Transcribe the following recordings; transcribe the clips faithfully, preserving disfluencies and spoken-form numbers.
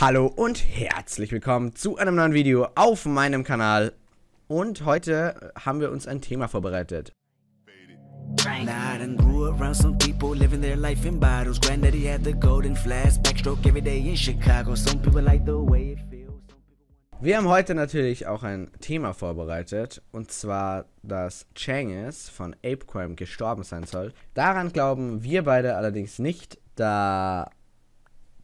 Hallo und herzlich willkommen zu einem neuen Video auf meinem Kanal. Und heute haben wir uns ein Thema vorbereitet. Wir haben heute natürlich auch ein Thema vorbereitet, und zwar, dass Cengiz von Apecrime gestorben sein soll. Daran glauben wir beide allerdings nicht, da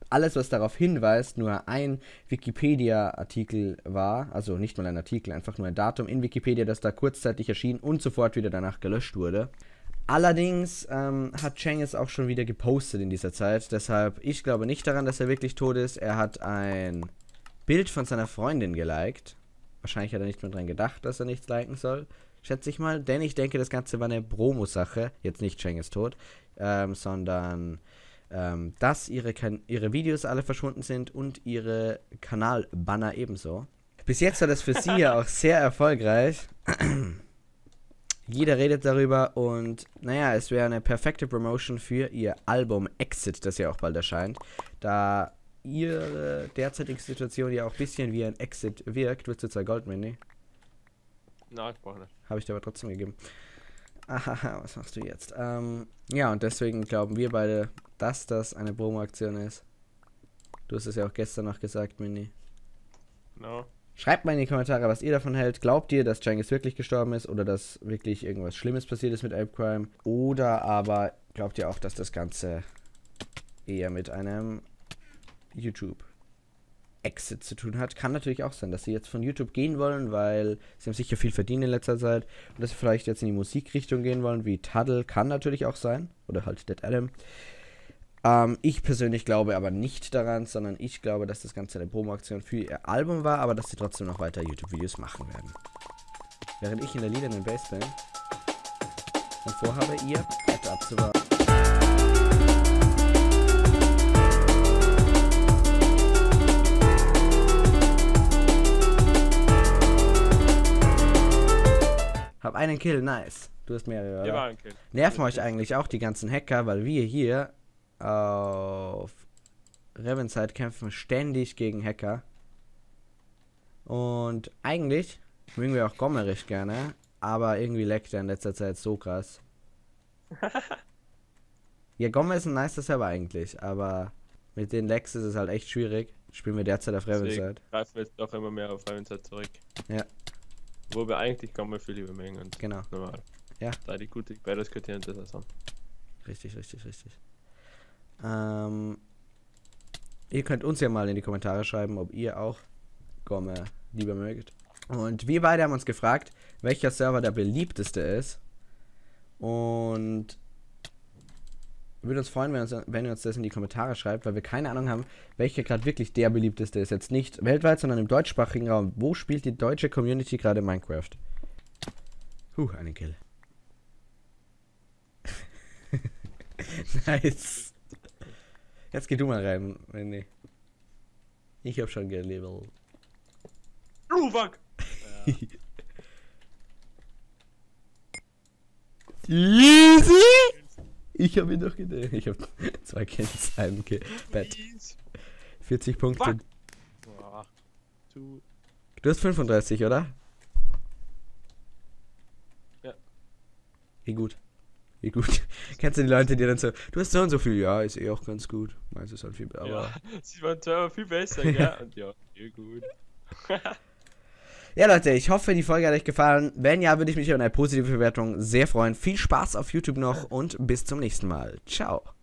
alles, was darauf hinweist, nur ein Wikipedia-Artikel war, also nicht mal ein Artikel, einfach nur ein Datum in Wikipedia, das da kurzzeitig erschien und sofort wieder danach gelöscht wurde. Allerdings ähm, hat Cengiz auch schon wieder gepostet in dieser Zeit, deshalb, ich glaube nicht daran, dass er wirklich tot ist. Er hat ein Bild von seiner Freundin geliked. Wahrscheinlich hat er nicht mehr dran gedacht, dass er nichts liken soll, schätze ich mal. Denn ich denke, das Ganze war eine Promo-Sache. Jetzt nicht Cengiz tot, ähm, sondern ähm, dass ihre, ihre Videos alle verschwunden sind und ihre Kanalbanner ebenso. Bis jetzt war das für sie ja auch sehr erfolgreich. Jeder redet darüber und naja, es wäre eine perfekte Promotion für ihr Album Exit, das ja auch bald erscheint. Da ihre derzeitige Situation ja auch ein bisschen wie ein Exit wirkt. Willst du zwei Gold mehr? Nee. Nein, ich brauche nicht. Habe ich dir aber trotzdem gegeben. Aha, was machst du jetzt? Ähm, ja, und deswegen glauben wir beide, dass das eine Promo-Aktion ist. Du hast es ja auch gestern noch gesagt, Mini. No. Schreibt mal in die Kommentare, was ihr davon hält. Glaubt ihr, dass Cengiz wirklich gestorben ist oder dass wirklich irgendwas Schlimmes passiert ist mit Apecrime? Oder aber glaubt ihr auch, dass das Ganze eher mit einem YouTube Exit zu tun hat? Kann natürlich auch sein, dass sie jetzt von YouTube gehen wollen, weil sie haben sicher viel verdient in letzter Zeit, und dass sie vielleicht jetzt in die Musikrichtung gehen wollen, wie Tuddle, kann natürlich auch sein, oder halt Dead Adam. Ähm, ich persönlich glaube aber nicht daran, sondern ich glaube, dass das Ganze eine Promo-Aktion für ihr Album war, aber dass sie trotzdem noch weiter YouTube-Videos machen werden. Während ich in der Lieder in den Bass bin und vorhabe, ihr Platte abzuwarten. Hab einen Kill, nice. Du hast mehrere, oder? Ja, einen Kill. Nerven euch eigentlich auch die ganzen Hacker, weil wir hier auf Revenside kämpfen ständig gegen Hacker. Und eigentlich mögen wir auch Gomme recht gerne, aber irgendwie leckt er in letzter Zeit so krass. Ja, Gomme ist ein nicer Server eigentlich, aber mit den Lags ist es halt echt schwierig. Spielen wir derzeit auf Revenside. Greifen wir jetzt doch immer mehr auf Revenside zurück. Ja. Wo wir eigentlich Gomme viel lieber mögen und genau. Normal. Ja. Da die gute Battles-Kriterien das also. Richtig, richtig, richtig. Ähm, ihr könnt uns ja mal in die Kommentare schreiben, ob ihr auch Gomme lieber mögt. Und wir beide haben uns gefragt, welcher Server der beliebteste ist. Und würde uns freuen, wenn, uns, wenn ihr uns das in die Kommentare schreibt, weil wir keine Ahnung haben, welcher gerade wirklich der beliebteste ist. Jetzt nicht weltweit, sondern im deutschsprachigen Raum. Wo spielt die deutsche Community gerade Minecraft? Huh, einen Kill. Nice. Jetzt geh du mal rein, Mandy. Ich hab schon gelabelt. Oh, fuck! Easy! Ich hab ihn doch gedacht. Ich hab zwei Kills, einen Kill. Bett. vierzig Punkte. Du hast fünfunddreißig, oder? Ja. Wie gut. Wie gut. Kennst du die Leute, die dann so, du hast so und so viel, ja, ist eh auch ganz gut. Meinst du, es halt viel besser. Ja, sie waren zwar viel besser, ja. Und ja, eh gut. Ja, Leute, ich hoffe, die Folge hat euch gefallen. Wenn ja, würde ich mich über eine positive Bewertung sehr freuen. Viel Spaß auf YouTube noch und bis zum nächsten Mal. Ciao.